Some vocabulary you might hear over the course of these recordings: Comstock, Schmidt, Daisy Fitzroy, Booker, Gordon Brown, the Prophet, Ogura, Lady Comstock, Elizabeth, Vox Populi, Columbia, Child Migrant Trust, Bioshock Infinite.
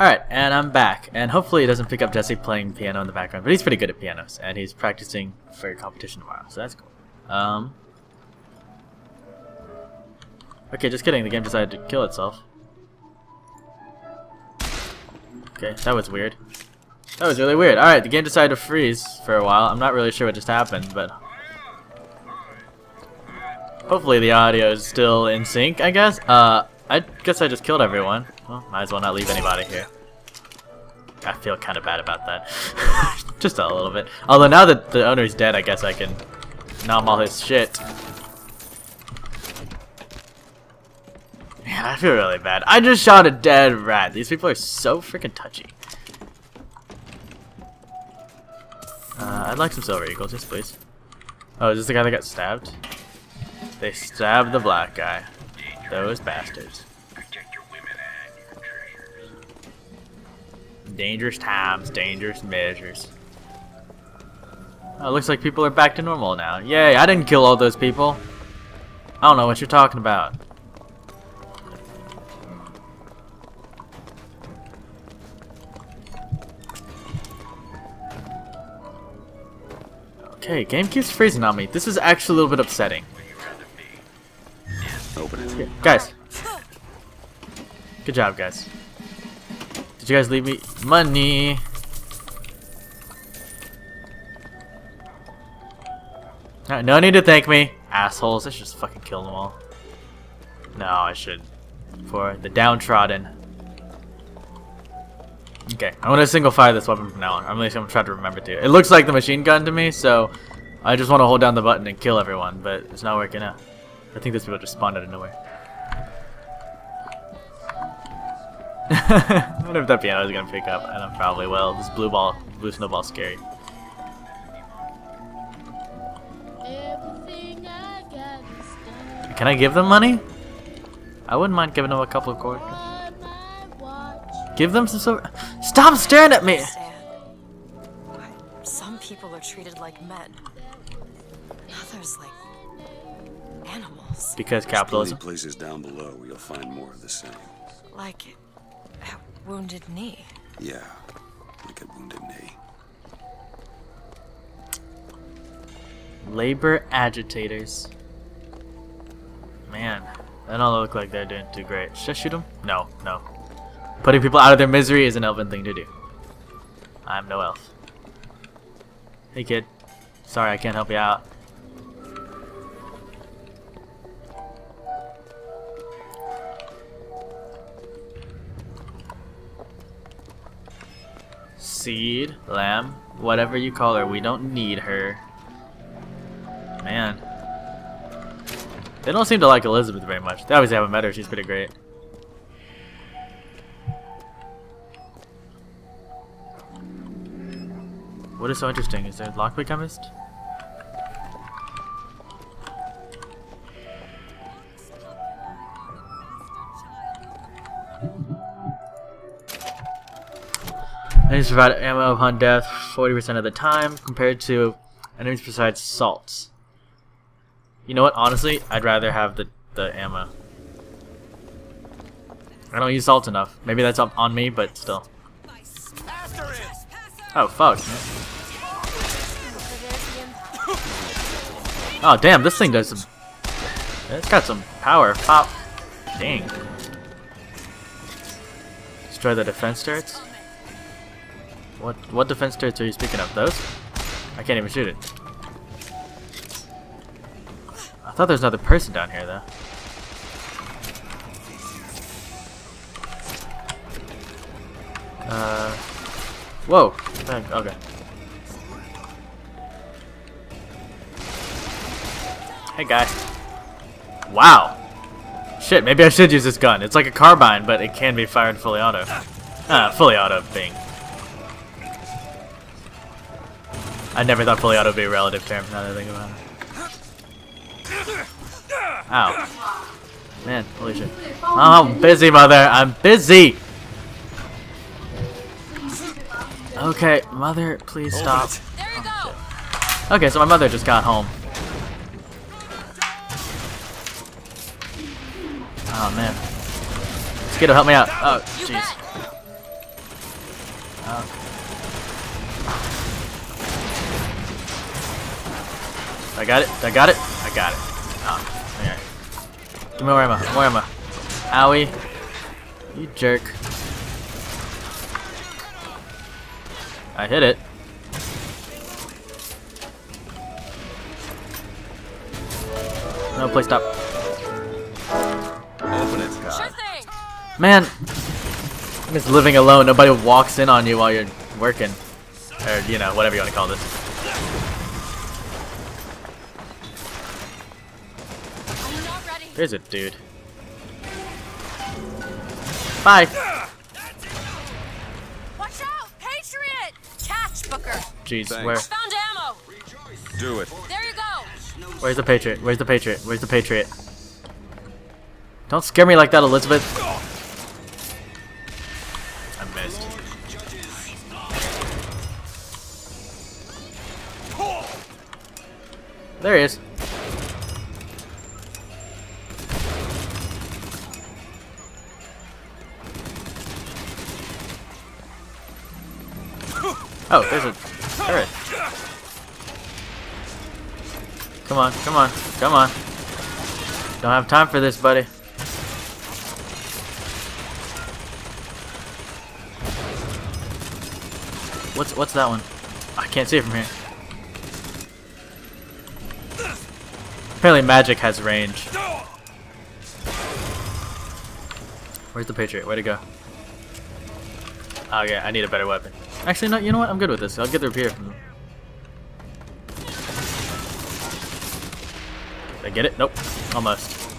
Alright, and I'm back, and hopefully it doesn't pick up Jesse playing piano in the background, but he's pretty good at pianos, and he's practicing for a competition tomorrow, so that's cool. Okay, just kidding, the game decided to kill itself. Okay, that was weird. That was really weird. Alright, the game decided to freeze for a while. I'm not really sure what just happened, but hopefully the audio is still in sync, I guess. I guess I just killed everyone. Well, might as well not leave anybody here. I feel kind of bad about that. Just a little bit. Although now that the owner's dead, I guess I can nom all his shit. Man, I feel really bad. I just shot a dead rat. These people are so freaking touchy. I'd like some silver eagles, yes please. Oh, is this the guy that got stabbed? They stabbed the black guy. Those bastards. Dangerous times, dangerous measures. Oh, it looks like people are back to normal now. Yay, I didn't kill all those people. I don't know what you're talking about. Okay, game keeps freezing on me. This is actually a little bit upsetting. Open it. Here. Guys. Good job, guys. Did you guys leave me money? Alright, no need to thank me, assholes. I should just fucking kill them all. No, I should. For the downtrodden. Okay, I'm gonna single fire this weapon from now on. I'm gonna try to remember to. It looks like the machine gun to me, so I just want to hold down the button and kill everyone, but it's not working out. I think those people just spawned out of nowhere. I wonder if that piano is gonna pick up, and I probably will. This blue snowball's scary. Can I give them money? I wouldn't mind giving them a couple of quarters. Give them some silver. Stop staring at me! Why some people are treated like men, others like animals. Because capitalism. There's places down below, you'll find more of the same. Like at Wounded Knee. Yeah, like at Wounded Knee. Labor agitators. Man, they don't look like they're doing too great. Should I shoot them? No, no. Putting people out of their misery is an elven thing to do. I'm no elf. Hey kid. Sorry I can't help you out. Seed, lamb, whatever you call her, we don't need her. Man. They don't seem to like Elizabeth very much. They obviously haven't met her, she's pretty great. What is so interesting? Is there a lockpick I missed? I need to provide ammo upon death 40% of the time compared to enemies besides salts. You know what? Honestly, I'd rather have the ammo. I don't use salt enough. Maybe that's up on me, but still. Oh, fuck. Oh, damn, this thing does some... It's got some power. Pop. Dang. Destroy the defense turrets? What defense turrets are you speaking of? Those? I can't even shoot it. I thought there was another person down here, though. Whoa! Okay. Hey, guy. Wow. Shit, maybe I should use this gun. It's like a carbine, but it can be fired fully auto. Fully auto thing. I never thought fully auto would be a relative term, now that I think about it. Ow. Man, holy shit. Oh, I'm busy, mother. I'm busy! Okay, mother, please stop. There you go. Okay, so my mother just got home. Oh man, this kid'll help me out. Oh jeez. I got it. I got it. I got it. Oh, alright. Give me more ammo. More ammo. Owie. You jerk. I hit it. No, please stop. Open it, God. Man, I'm just living alone. Nobody walks in on you while you're working, or you know, whatever you want to call this. There's a dude. Bye. Watch out, Patriot! Catch, Booker. Jeez, thanks. Where? Found ammo. Do it. There you go. Where's the Patriot? Where's the Patriot? Where's the Patriot? Don't scare me like that, Elizabeth. I missed. There he is. Oh, there's a turret. Come on, come on, come on. Don't have time for this, buddy. What's that one? I can't see it from here. Apparently magic has range. Where's the Patriot? Where'd it go? Oh yeah, I need a better weapon. Actually, no, you know what? I'm good with this. I'll get the repair from them. Did I get it? Nope. Almost.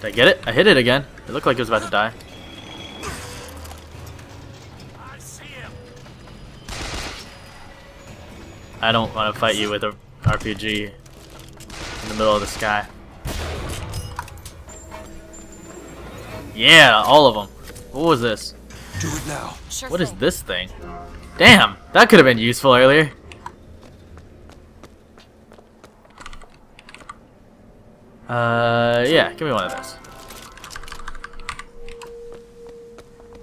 Did I get it? I hit it again. It looked like it was about to die. I don't want to fight you with an RPG in the middle of the sky. Yeah, all of them. What was this? Do it now. Sure what thing. Is this thing? Damn, that could have been useful earlier. Yeah, give me one of those.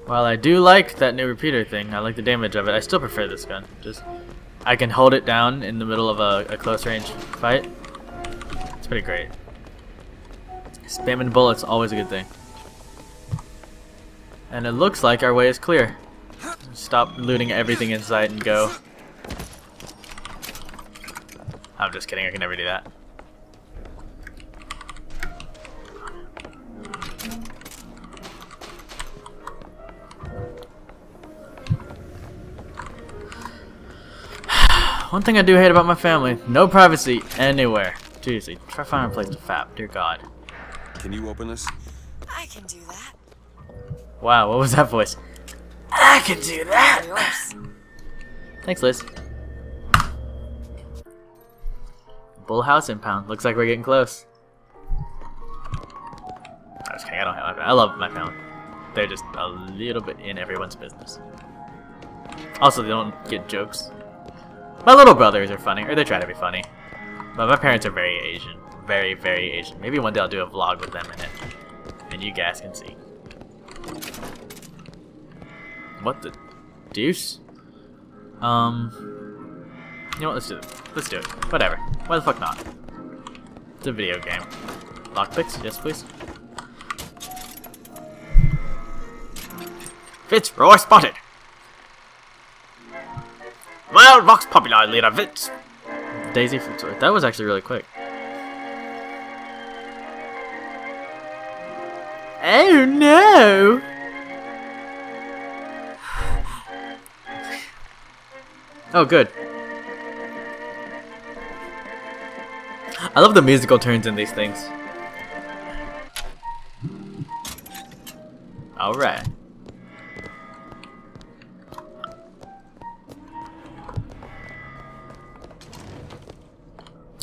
While I do like that new repeater thing, I like the damage of it, I still prefer this gun. Just, I can hold it down in the middle of a close range fight. It's pretty great. Spamming bullets, always a good thing. And it looks like our way is clear. Stop looting everything in sight and go. I'm just kidding, I can never do that. One thing I do hate about my family, no privacy anywhere. Seriously, try finding a place to fap, dear God. Can you open this? I can do that. Wow, what was that voice? I can do that! Thanks, Liz. Bullhouse impound. Looks like we're getting close. I was kidding, I don't have my family. I love my family. They're just a little bit in everyone's business. Also, they don't get jokes. My little brothers are funny, or they try to be funny. But my parents are very Asian. Very, very Asian. Maybe one day I'll do a vlog with them in it. And you guys can see. What the deuce? You know what? Let's do it. Let's do it. Whatever. Why the fuck not? It's a video game. Lockpicks? Yes, please. Fitzroy spotted! Well, Vox Populi, leader Fitz! Daisy Fitzroy. That was actually really quick. Oh no! Oh, good. I love the musical turns in these things. Alright.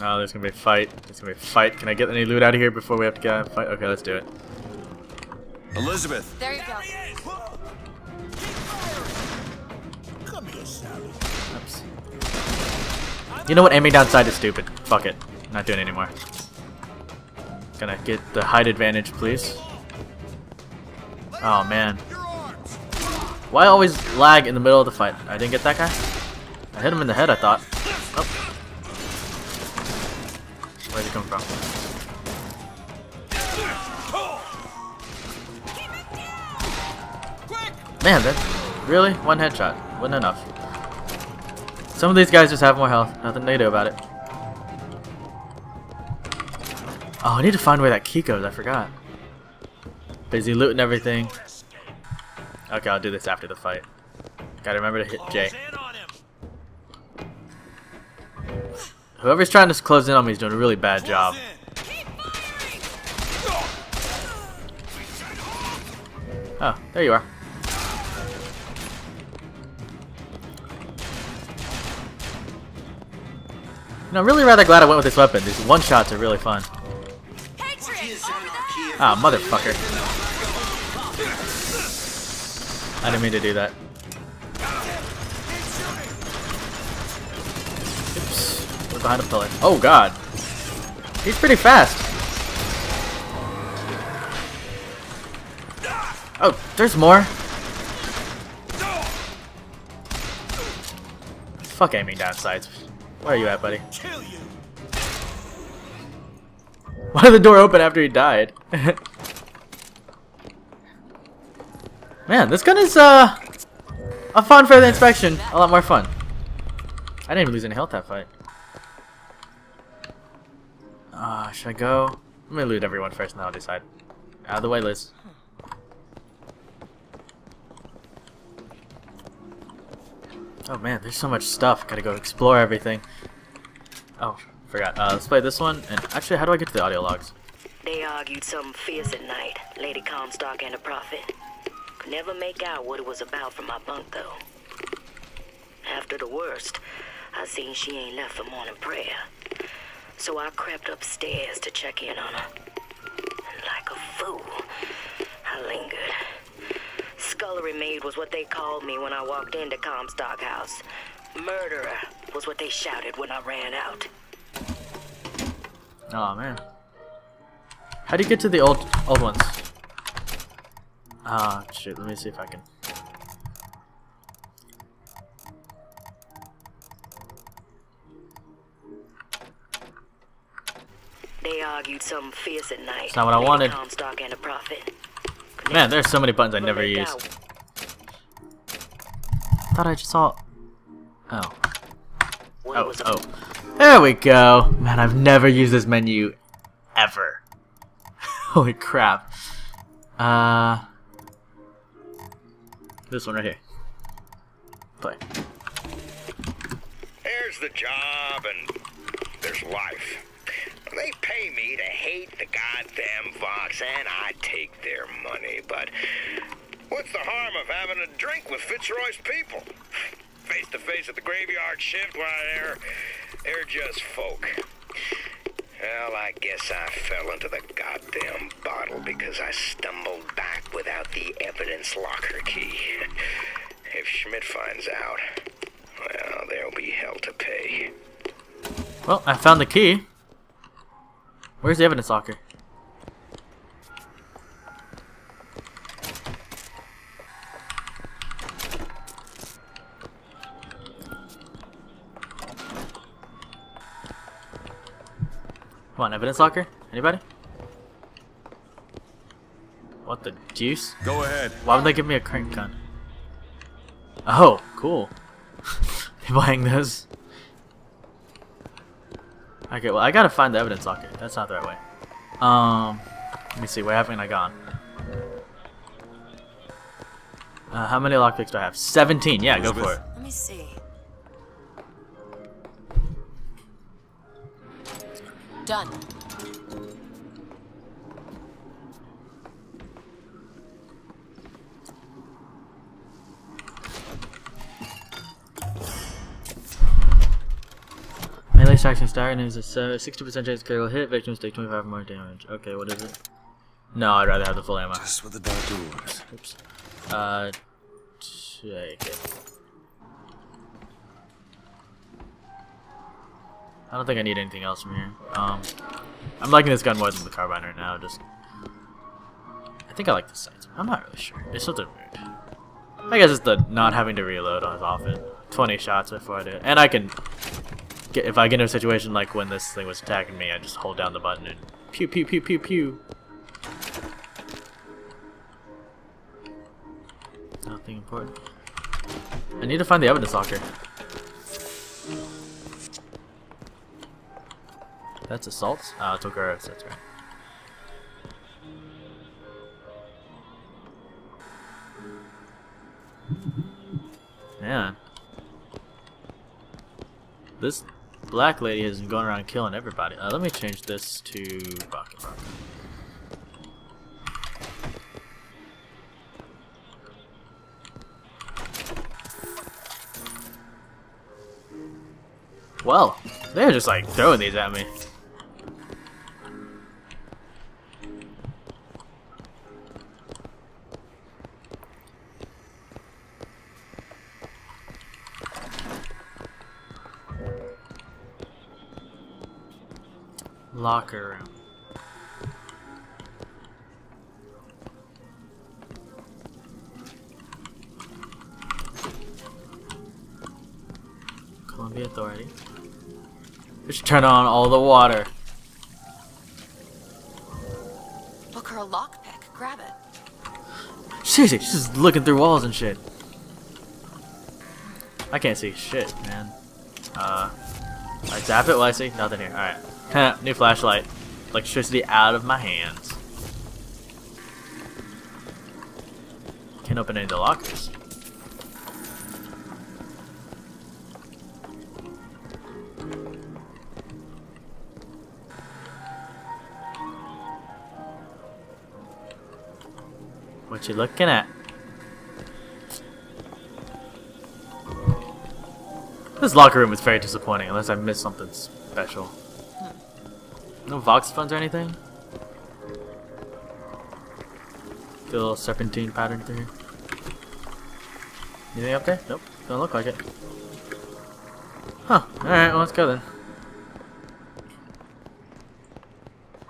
Oh, there's gonna be a fight. There's gonna be a fight. Can I get any loot out of here before we have to get out and fight? Okay, let's do it. Elizabeth! There you go. You know what? Aiming down sight is stupid. Fuck it. Not doing it anymore. Gonna get the height advantage, please. Oh man. Why always lag in the middle of the fight? I didn't get that guy? I hit him in the head, I thought. Oh. Where'd he come from? Man, that's really one headshot. Wasn't enough. Some of these guys just have more health. Nothing they do about it. Oh, I need to find where that key goes. I forgot. Busy looting everything. Okay, I'll do this after the fight. Gotta remember to hit J. Whoever's trying to close in on me is doing a really bad job. Oh, there you are. No, I'm really rather glad I went with this weapon. These one-shots are really fun. Ah, motherfucker. I didn't mean to do that. Oops. We're behind a pillar. Oh, God. He's pretty fast. Oh, there's more. Fuck aiming down sights. Where are you at, buddy? Why did the door open after he died? Man, this gun is a fun for the inspection. A lot more fun. I didn't even lose any health that fight. Should I go? I'm gonna loot everyone first and then I'll decide. Out of the way, Liz. Oh man, there's so much stuff. Gotta go explore everything. Oh, forgot. Let's play this one. And actually, how do I get to the audio logs? They argued something fierce at night. Lady Comstock and the Prophet. Could never make out what it was about from my bunk, though. After the worst, I seen she ain't left for morning prayer. So I crept upstairs to check in on her. And like a fool, I lingered. Scullery maid was what they called me when I walked into Comstock House. Murderer was what they shouted when I ran out. Oh man. How do you get to the old ones? Ah, shit. Let me see if I can. They argued some fierce at night. That's not what I wanted. Comstock and the Prophet. Man, there's so many buttons I never use. Thought I just saw. Oh. Oh. There we go. Man, I've never used this menu ever. Holy crap. This one right here. Play. There's the job and there's life. They pay me to hate the goddamn Vox, and I take their money, but what's the harm of having a drink with Fitzroy's people? Face to face at the graveyard shift, while they're just folk. Well, I guess I fell into the goddamn bottle because I stumbled back without the evidence locker key. If Schmidt finds out, well, there'll be hell to pay. Well, I found the key. Where's the evidence locker? Come on, evidence locker? Anybody? What the deuce? Go ahead. Why would they give me a crank gun? Oh, cool. People hang those. Okay, well I gotta find the evidence locker. That's not the right way. Let me see. Where haven't I gone? How many lockpicks do I have? 17. Yeah, go for it. Let me see. Done. Melee action starting is a 60% chance critical hit. Victims take 25 more damage. Okay, what is it? No, I'd rather have the full ammo. Just what the doctor orders. Oops. Take it. I don't think I need anything else from here. I'm liking this gun more than the carbine right now. I think I like the sights. I'm not really sure. There's something weird. I guess it's the not having to reload as often. 20 shots before I do it. And I can get, if I get in a situation like when this thing was attacking me, I just hold down the button and pew pew pew pew pew. Nothing important. I need to find the evidence locker. That's assault? Oh, it's Ogura, that's right. Man. This black lady isn't going around killing everybody. Let me change this to Rocket Rock. Well, they're just like throwing these at me. Locker room. Columbia Authority. We should turn on all the water. Look, her lockpick. Grab it. Seriously, she's just looking through walls and shit. I can't see shit, man. I zap it. Well, I see nothing here. All right. New flashlight. Electricity out of my hands. Can't open any of the lockers. What you looking at? This locker room is very disappointing unless I missed something special. No Vox funds or anything? Feel a little serpentine pattern through here. Anything up there? Nope. Don't look like it. Huh. Alright, well, let's go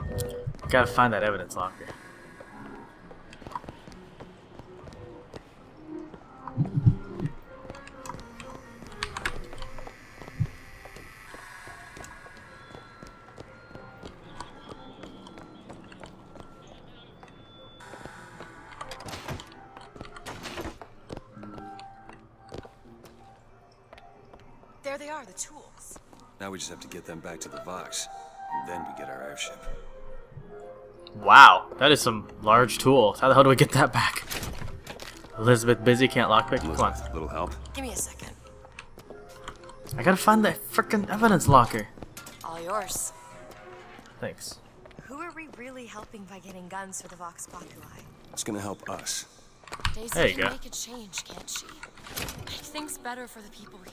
then. Gotta find that evidence locker. There they are, the tools. Now we just have to get them back to the Vox, and then we get our airship. Wow, that is some large tools. How the hell do we get that back? Elizabeth busy, can't lockpick. Come on. Little help. Give me a second. I gotta find that frickin' evidence locker. All yours. Thanks. Who are we really helping by getting guns for the Vox Populi? It's gonna help us. Daisy there you can go. Make a change, can't she? Make things better for the people here.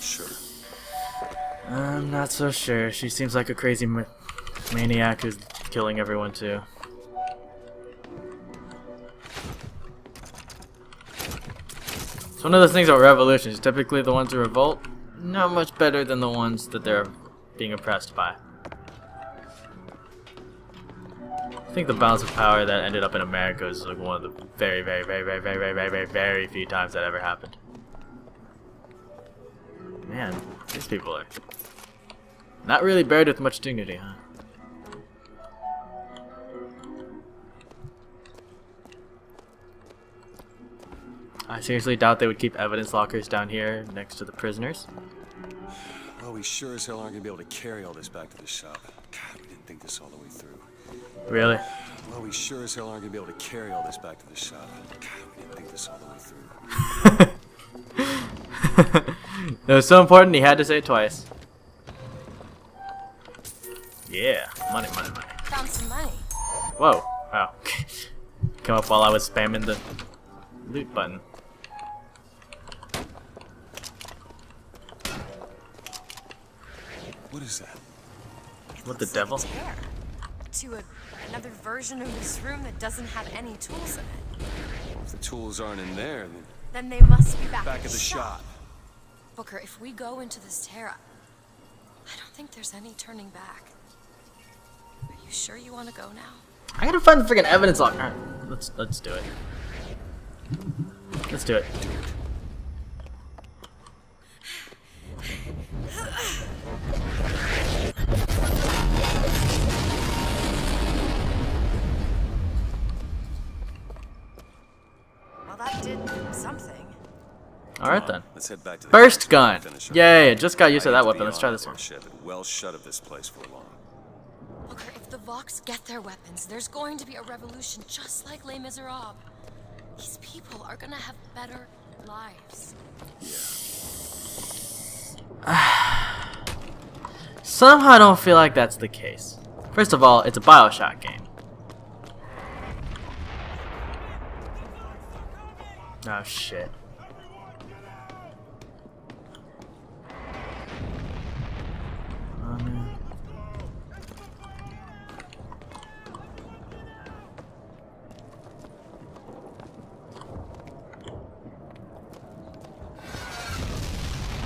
Sure. I'm not so sure. She seems like a crazy maniac who's killing everyone too. It's one of those things about revolutions. Typically the ones who revolt, not much better than the ones that they're being oppressed by. I think the balance of power that ended up in America is like one of the very few times that ever happened. Man, these people are not really buried with much dignity, huh? I seriously doubt they would keep evidence lockers down here next to the prisoners. Well, we sure as hell aren't gonna be able to carry all this back to the shop. God, we didn't think this all the way through. Really? Well, we sure as hell aren't gonna be able to carry all this back to the shop. God, we didn't think this all the way through. It was so important he had to say it twice. Yeah, money, money, money. Found some money. Whoa! Wow. Come up while I was spamming the loot button. What is that? What the devil? Like to another version of this room that doesn't have any tools in it. If the tools aren't in there, then they must be back at the shop. Booker, if we go into this Terra, I don't think there's any turning back. Are you sure you want to go now? I gotta find the freaking evidence locker. All right, let's do it. Let's do it. Well, that did something. All right then. Let's head back to the burst gun. Yay! Just got used to that weapon. Let's try this one. Well, shut of this place for long. Look, if the Vox get their weapons, there's going to be a revolution just like Les Miserables. These people are gonna have better lives. Yeah. Somehow I don't feel like that's the case. First of all, it's a Bioshock game. Oh shit.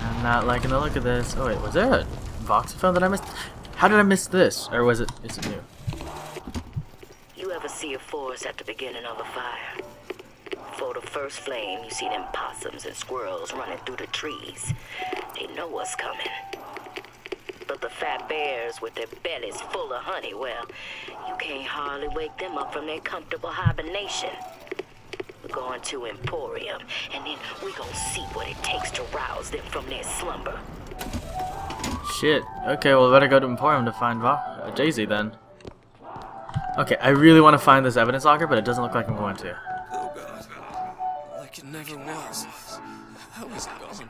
I'm not liking the look of this. Oh wait, was there a Vox phone that I missed? How did I miss this? Or was it? Is it new? You ever see a forest at the beginning of a fire? For the first flame, you see them possums and squirrels running through the trees. They know what's coming. But the fat bears with their bellies full of honey, well, you can't hardly wake them up from their comfortable hibernation. We're going to Emporium, and then we're gonna see what it takes to rouse them from their slumber. Shit. Okay, well, we better go to Emporium to find Daisy then. Okay, I really want to find this evidence locker, but it doesn't look like I'm going to. Oh god. Like it never was. How was it gone?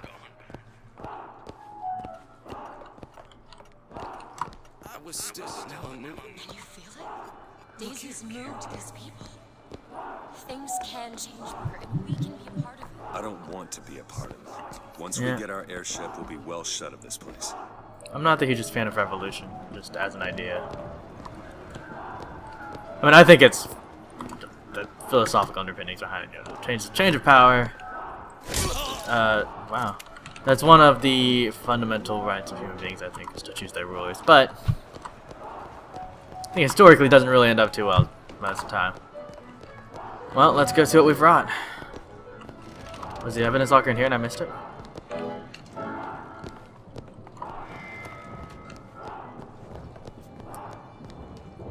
Was still no one. Can you feel it? Daisy's moved these people. Things can change, and we can be a part of it. I don't want to be a part of it. Once we get our airship, we'll be well shut of this place. I'm not the hugest fan of revolution, just as an idea. I mean, I think it's the philosophical underpinnings behind it. Change of power. Wow. That's one of the fundamental rights of human beings, I think, is to choose their rulers. But I think historically doesn't really end up too well most of the time. Well, let's go see what we've wrought. Was the evidence locker in here and I missed it?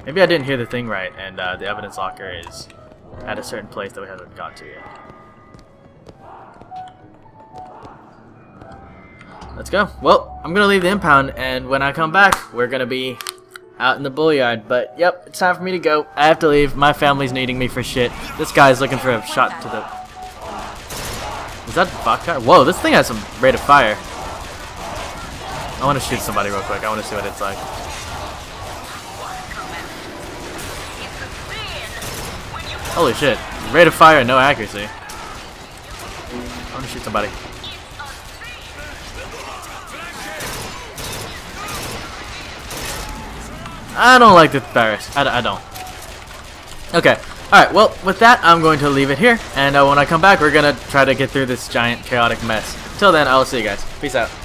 Maybe I didn't hear the thing right, and the evidence locker is at a certain place that we haven't got to yet. Let's go. Well, I'm gonna leave the impound, and when I come back, we're gonna be out in the bullyard, but yep, it's time for me to go. I have to leave. My family's needing me for shit. This guy's looking for a shot to the... Is that the box guy? Whoa, this thing has some rate of fire. I want to shoot somebody real quick. I want to see what it's like. Holy shit. Rate of fire and no accuracy. I want to shoot somebody. I don't like this virus. I don't. Okay. Alright, well, with that, I'm going to leave it here. And when I come back, we're going to try to get through this giant chaotic mess. Till then, I will see you guys. Peace out.